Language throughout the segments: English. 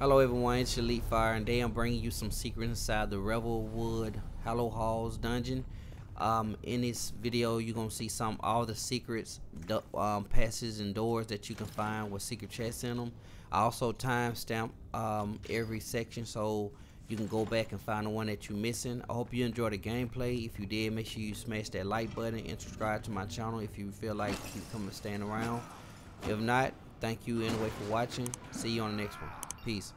Hello everyone, it's Elite Fire, and today I'm bringing you some secrets inside the Revelwood Hollow Halls dungeon. In this video, you're gonna see all the secrets, passes and doors that you can find with secret chests in them. I also timestamp every section so you can go back and find the one that you're missing. I hope you enjoyed the gameplay. If you did, make sure you smash that like button and subscribe to my channel if you feel like you come and stand around. If not, thank you anyway for watching. See you on the next one. Peace.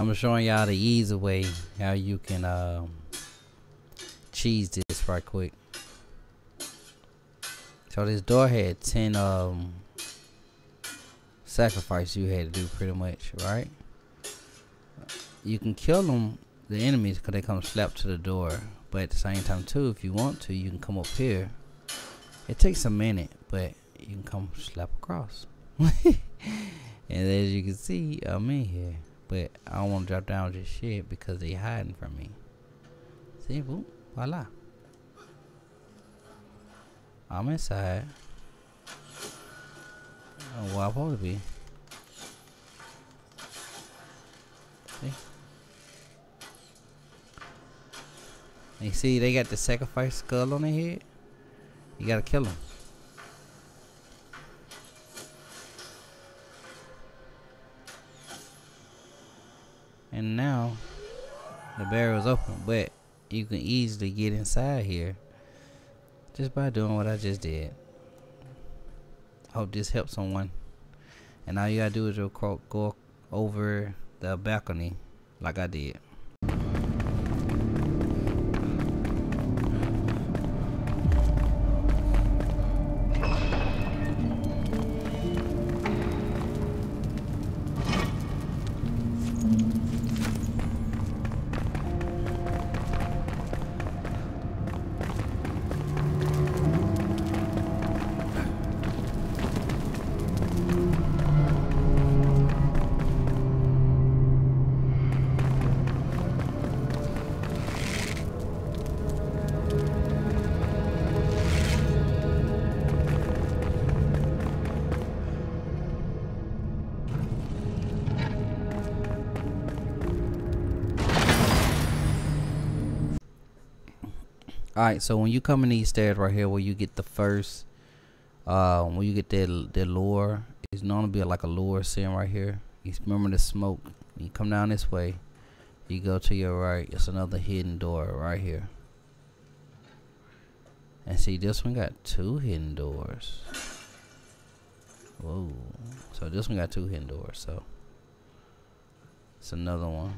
I'm showing y'all the easy way how you can cheese this right quick. So this door had 10 sacrifices you had to do pretty much, right? You can kill them, the enemies, because they come slap to the door. But at the same time too, if you want to, you can come up here. It takes a minute, but you can come slap across. And as you can see, I'm in here. But I don't want to drop down just shit because they hiding from me. See, boom, voila. I'm inside. I don't know where I'm supposed to be. See? You see, they got the sacrifice skull on their head. You gotta kill them. And now the barrel is open, but you can easily get inside here just by doing what I just did. Hope this helps someone. And all you gotta do is you'll go over the balcony like I did. Alright, so when you come in these stairs right here, where you get the first, when you get that lure, it's normally be like a lure scene right here. You remember the smoke. You come down this way, you go to your right. It's another hidden door right here. And see, this one got two hidden doors. Whoa! So this one got two hidden doors. So it's another one.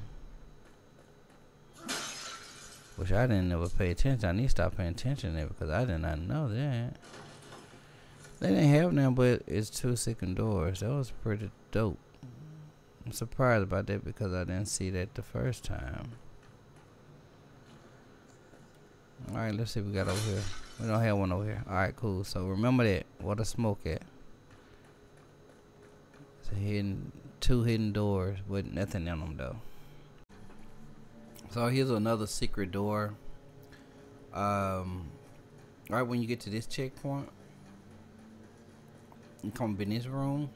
Which I didn't ever pay attention. I need to stop paying attention there because I did not know that. They didn't have them, but it's two second doors. That was pretty dope. I'm surprised about that because I didn't see that the first time. Alright, let's see what we got over here. We don't have one over here. Alright, cool. So remember that. Where the smoke at? It's a hidden, two hidden doors with nothing in them though. So here's another secret door. Right when you get to this checkpoint, you come up in this room.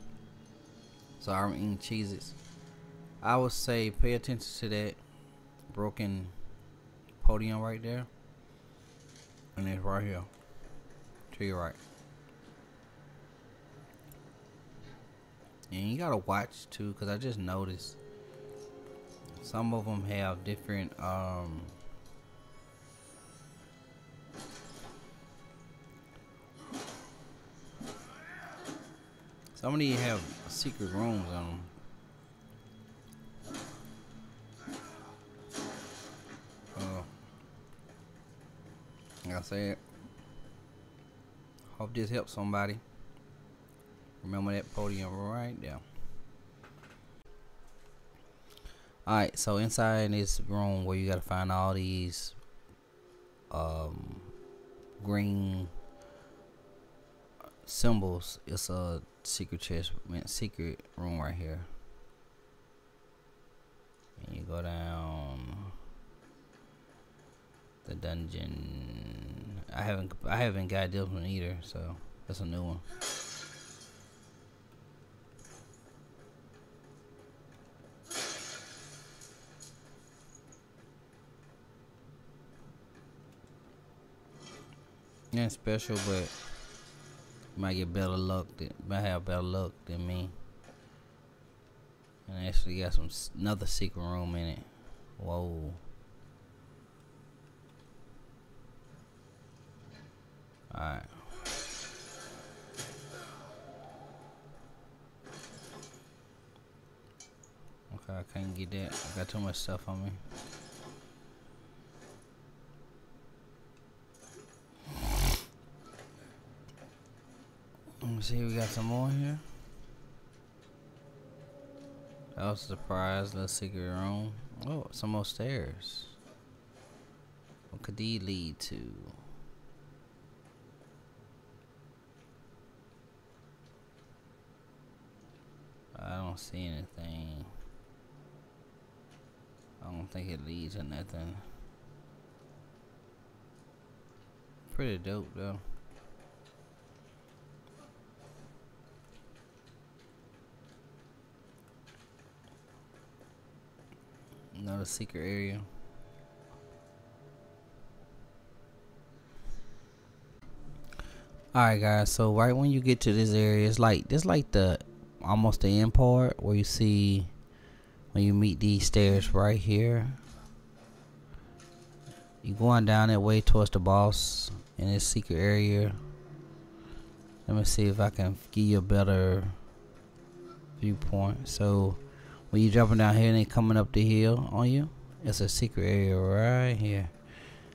So I'm eating Cheez-Its. I would say pay attention to that broken podium right there. And it's right here. To your right. And you gotta watch too, because I just noticed some of them have different some of these have secret rooms on them. Like I said, hope this helps somebody. Remember that podium right there. Alright, so inside this room where you gotta find all these green symbols, it's a secret chest, secret room right here. And you go down the dungeon. I haven't got this one either, so that's a new one. Ain't special, but you might get better luck. Might have better luck than me. And I actually got some another secret room in it. Whoa! All right. Okay, I can't get that. I got too much stuff on me. See, we got some more here. I was surprised. Let's see your own. Oh, some more stairs. What could these lead to? I don't see anything. I don't think it leads to nothing. Pretty dope though. Not a secret area. Alright guys, so right when you get to this area, it's like this, like the almost the end part where you see when you meet these stairs right here. You're going down that way towards the boss in this secret area. Let me see if I can give you a better viewpoint. So when you're dropping down here and they coming up the hill on you, it's a secret area right here.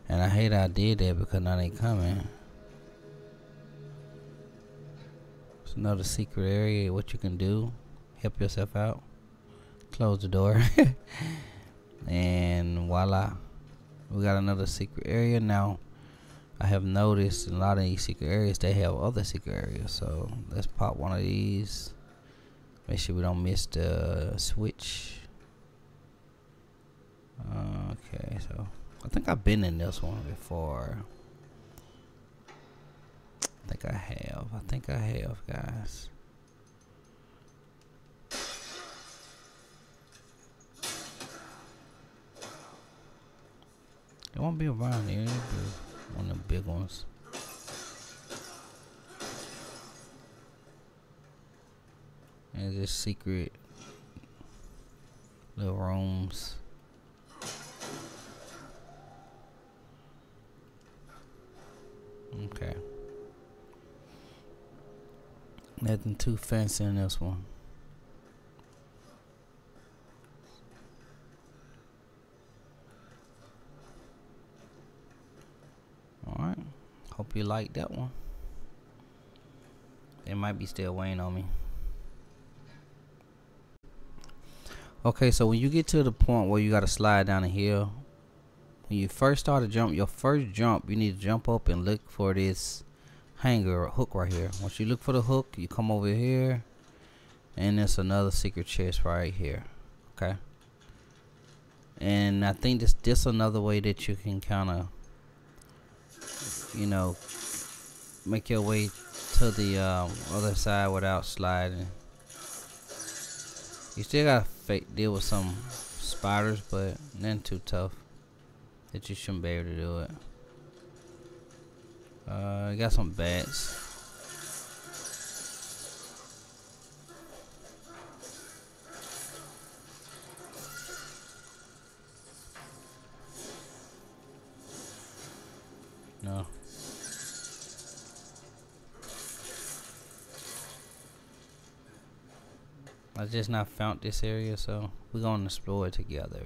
And I hate I did that because now they coming. Another secret area. What you can do, help yourself out, close the door, and voila, we got another secret area. Now I have noticed in a lot of these secret areas they have other secret areas, so let's pop one of these, make sure we don't miss the switch. Okay, so I think I've been in this one before. I think I have, guys. It won't be around here. It'll be one of the big ones. And just secret little rooms. Okay. Nothing too fancy in this one. Alright. Hope you like that one. They might be still weighing on me. Okay, so when you get to the point where you gotta slide down a hill, when you first start to jump, your first jump, you need to jump up and look for this hanger or hook right here. Once you look for the hook, you come over here and there's another secret chest right here. Okay, and I think this another way that you can kind of, you know, make your way to the other side without sliding. You still gotta deal with some spiders, but nothing too tough that you shouldn't be able to do it. I got some bats. No. I just not found this area, so we're gonna explore it together.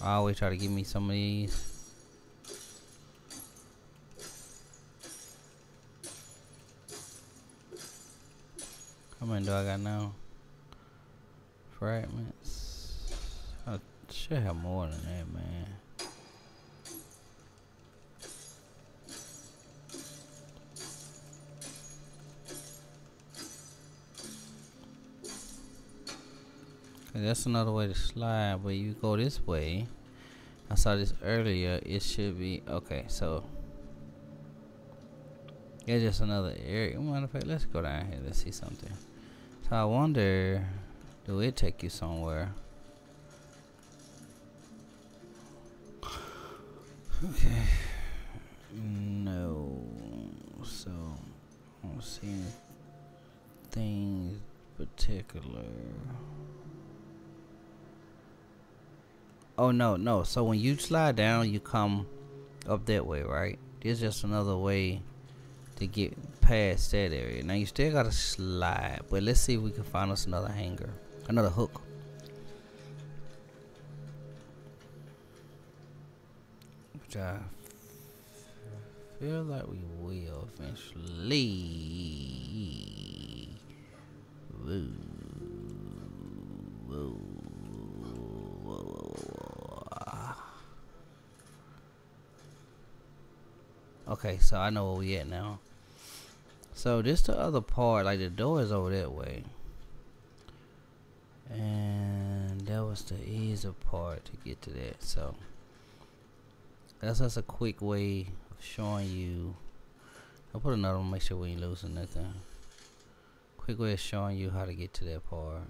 I always try to give me some of these. How many do I got now? Fragments. I should have more than that, man. That's another way to slide, but you go this way. I saw this earlier. It should be okay. So it's just another area. Matter of fact, let's go down here. Let's see something. So I wonder, do it take you somewhere? Okay. No. So I don't see anything particular. Oh, no. So when you slide down, you come up that way, right? There's just another way to get past that area. Now, you still got to slide, but let's see if we can find us another hanger, another hook. Which I feel like we will eventually. Woo. Woo. Okay, so I know where we at now. So this the other part, like the door is over that way. And that was the easy part to get to that. So that's just a quick way of showing you. I'll put another one, make sure we ain't losing nothing. quick way of showing you how to get to that part.